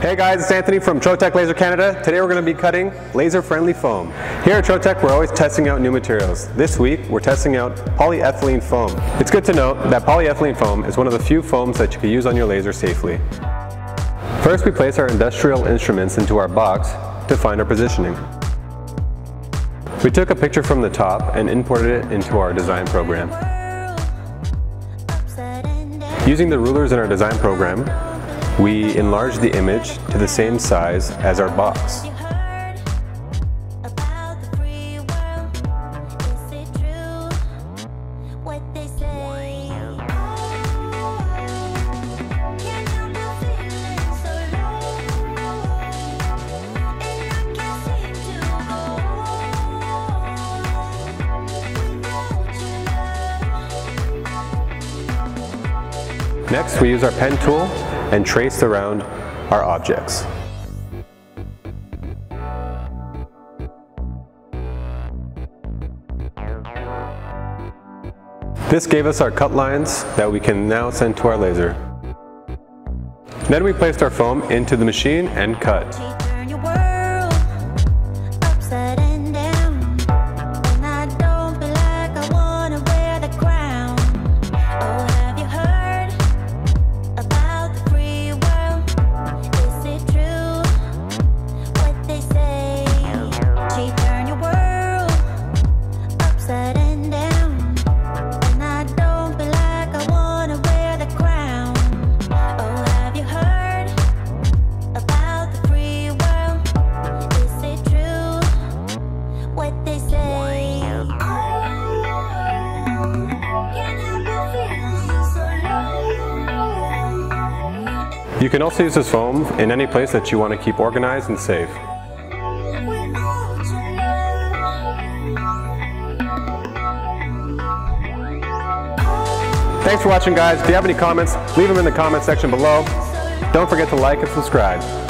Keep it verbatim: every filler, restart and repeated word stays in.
Hey guys, it's Anthony from Trotec Laser Canada. Today we're going to be cutting laser-friendly foam. Here at Trotec, we're always testing out new materials. This week, we're testing out polyethylene foam. It's good to note that polyethylene foam is one of the few foams that you can use on your laser safely. First, we place our industrial instruments into our box to find our positioning. We took a picture from the top and imported it into our design program. Using the rulers in our design program, we enlarge the image to the same size as our box. Next, we use our pen tool and trace around our objects. This gave us our cut lines that we can now send to our laser. Then we placed our foam into the machine and cut. You can also use this foam in any place that you want to keep organized and safe. Thanks for watching, guys. If you have any comments, leave them in the comments section below. Don't forget to like and subscribe.